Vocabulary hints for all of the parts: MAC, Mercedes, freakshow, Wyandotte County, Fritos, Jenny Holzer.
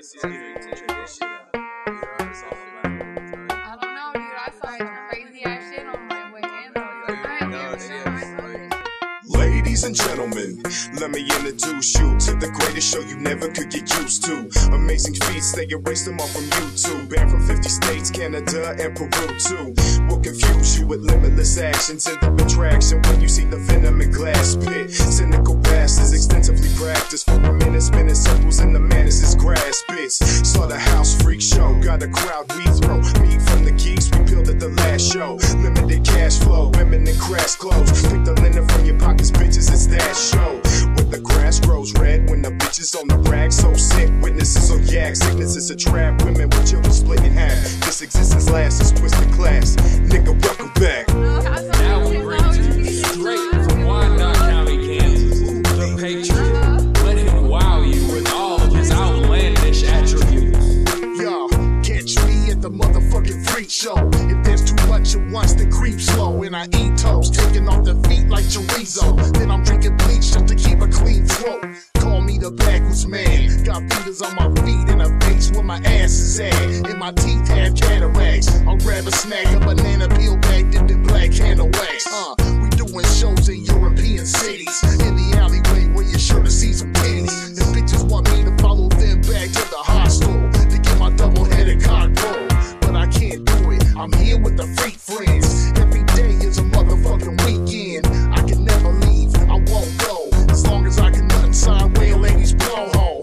This is either integration or I don't know, dude. I saw some crazy ass shit on my way in. Ladies and gentlemen, let me introduce you to the greatest show you never could get used to. Amazing feats, they erase them off from YouTube. Banned from 50 states, Canada, and Peru too. We'll confuse you with limitless actions and the attraction when you see the venom and glass pit. Cynical bastards extensively practiced for a minute, spinning circles in the madness is grass bits. Saw the house freak show, got a crowd we throw. Meat from the geeks, we peeled at the last show. Limited cash flow, women in crash clothes. Pick the linen from your pockets. Bitches, it's that show where the grass grows red when the bitches on the rag. So sick, witnesses on yak, sickness is a trap. Women with children split in half. This existence lasts, it's twisted class. Nigga, welcome back. Now we bring to you straight from Wyandotte County, Kansas, the Patriot, letting him wow you with all of his outlandish attributes. Y'all catch me at the motherfucking freak show. If there's too much at once, the creep slow, and I eat toast, taking off the feet like chorizo. Then I'm drinking bleach just to keep a clean throat. Call me the backwards man. Got fingers on my feet and a face where my ass is at. And my teeth have cataracts. I'll grab a snack, a banana peel bag dipped in black handle wax. We doing shows in European cities. In the alleyway where you're sure to see some titties. The bitches want me to follow them back to the hostel to get my double-headed cock roll. But I can't do it. I'm here with the freak friends. Every day is a motherfucking weekend. I can never leave, I won't go, as long as I can nut inside where ladies blow hole.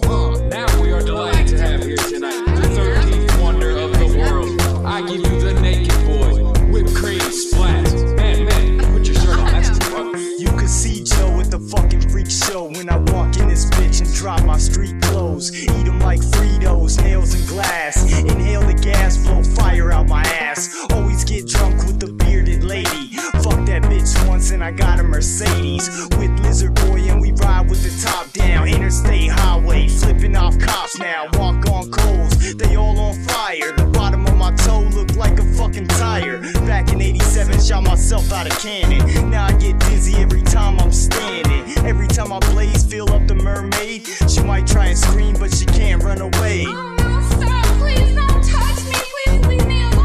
Now we are delighted to have here tonight the 13th wonder of the world. I give you the naked boy, whipped cream splat. Man, put your shirt on, that's too much. You can see Joe at the fucking freak show when I walk in this bitch and drop my street clothes. Eat them like Fritos, nails and glass. Inhale the gas, blow fire out my ass. Always get drunk with the bearded lady. Fuck that bitch once and I got a Mercedes with Lizard Boy and we ride with the top down. Interstate highway, flipping off cops now. Walk on coals, they all on fire. The bottom of my toe look like a fucking tire. Back in 87, shot myself out of cannon. Now I get dizzy every time I'm standing. Every time I blaze, fill up the mermaid. She might try and scream, but she can't run away. Oh, stop, please don't touch me. Please leave me alone.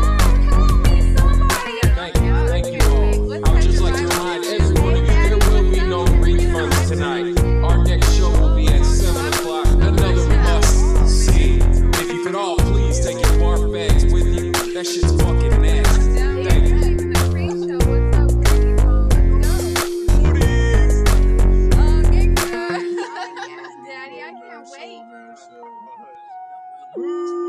Tonight. Our next show will be at 7 o'clock. Another must see. If you could all please take your barf bags with you. That shit's fucking nasty. Thank you. What is? Oh, good girl. Daddy, I can't wait.